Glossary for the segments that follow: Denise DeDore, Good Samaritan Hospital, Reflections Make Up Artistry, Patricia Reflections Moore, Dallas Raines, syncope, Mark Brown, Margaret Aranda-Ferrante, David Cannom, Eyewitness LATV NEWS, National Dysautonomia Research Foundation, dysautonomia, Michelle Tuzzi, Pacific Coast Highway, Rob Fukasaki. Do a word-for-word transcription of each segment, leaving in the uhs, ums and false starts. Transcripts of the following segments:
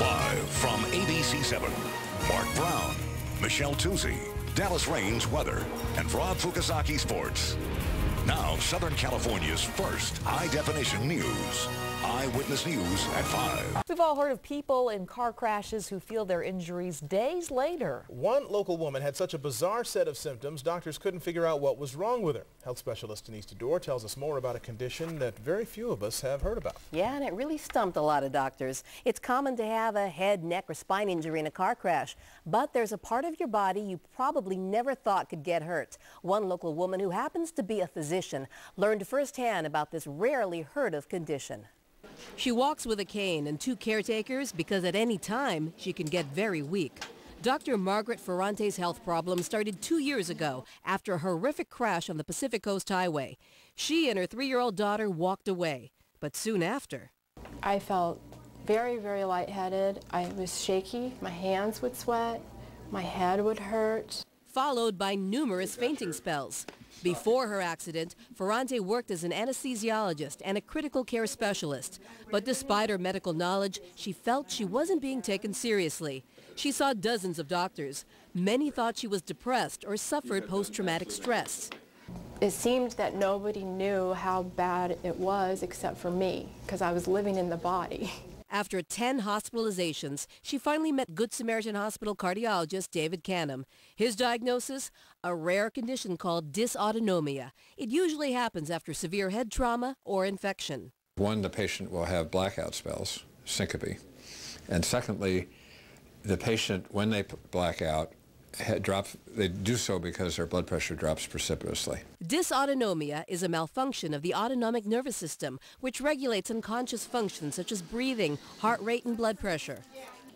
Live from A B C seven, Mark Brown, Michelle Tuzzi, Dallas Raines weather, and Rob Fukasaki sports. Now, Southern California's first high-definition news. Eyewitness News at five. We've all heard of people in car crashes who feel their injuries days later. One local woman had such a bizarre set of symptoms, doctors couldn't figure out what was wrong with her. Health specialist Denise DeDore tells us more about a condition that very few of us have heard about. Yeah, and it really stumped a lot of doctors. It's common to have a head, neck, or spine injury in a car crash, but there's a part of your body you probably never thought could get hurt. One local woman who happens to be a physician learned firsthand about this rarely heard of condition. She walks with a cane and two caretakers because at any time she can get very weak. Doctor Margaret Ferrante's health problem started two years ago after a horrific crash on the Pacific Coast Highway. She and her three-year-old daughter walked away, but soon after. I felt very, very lightheaded. I was shaky. My hands would sweat. My head would hurt. Followed by numerous fainting spells. Before her accident, Ferrante worked as an anesthesiologist and a critical care specialist. But despite her medical knowledge, she felt she wasn't being taken seriously. She saw dozens of doctors. Many thought she was depressed or suffered post-traumatic stress. It seemed that nobody knew how bad it was except for me, because I was living in the body. After ten hospitalizations, she finally met Good Samaritan Hospital cardiologist David Cannom. His diagnosis? A rare condition called dysautonomia. It usually happens after severe head trauma or infection. One, the patient will have blackout spells, syncope. And secondly, the patient, when they black out, Drop, they do so because their blood pressure drops precipitously. Dysautonomia is a malfunction of the autonomic nervous system, which regulates unconscious functions such as breathing, heart rate, and blood pressure.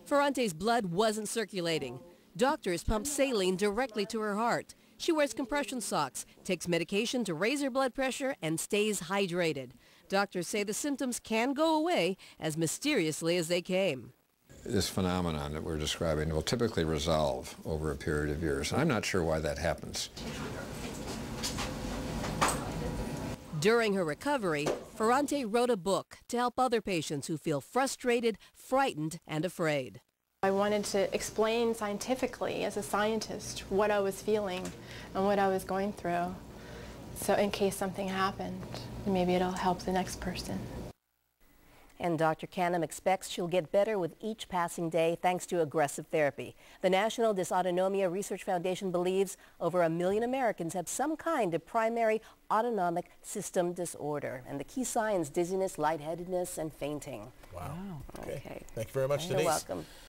Ferrante's blood wasn't circulating. Doctors pumped saline directly to her heart. She wears compression socks, takes medication to raise her blood pressure, and stays hydrated. Doctors say the symptoms can go away as mysteriously as they came. This phenomenon that we're describing will typically resolve over a period of years. I'm not sure why that happens. During her recovery, Ferrante wrote a book to help other patients who feel frustrated, frightened, and afraid. I wanted to explain scientifically, as a scientist, what I was feeling and what I was going through. So in case something happened, maybe it'll help the next person. And Doctor Cannom expects she'll get better with each passing day thanks to aggressive therapy. The National Dysautonomia Research Foundation believes over a million Americans have some kind of primary autonomic system disorder. And the key signs, dizziness, lightheadedness, and fainting. Wow. Wow. Okay. Okay. Thank you very much, Denise. You're welcome.